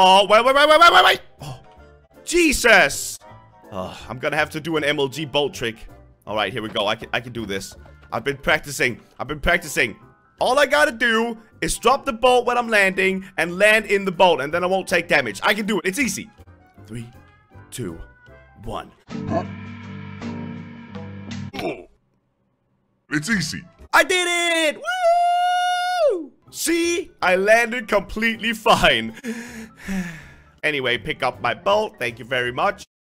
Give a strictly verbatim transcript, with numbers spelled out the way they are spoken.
Oh, wait, wait, wait, wait, wait, wait, wait. Oh, Jesus. Oh, I'm gonna have to do an M L G bolt trick. All right, here we go. I can, I can do this. I've been practicing. I've been practicing. All I gotta do is drop the bolt when I'm landing and land in the bolt, and then I won't take damage. I can do it. It's easy. Three, two, one. Oh. It's easy. I did it! Woo! See? I landed completely fine. Anyway, pick up my bolt. Thank you very much.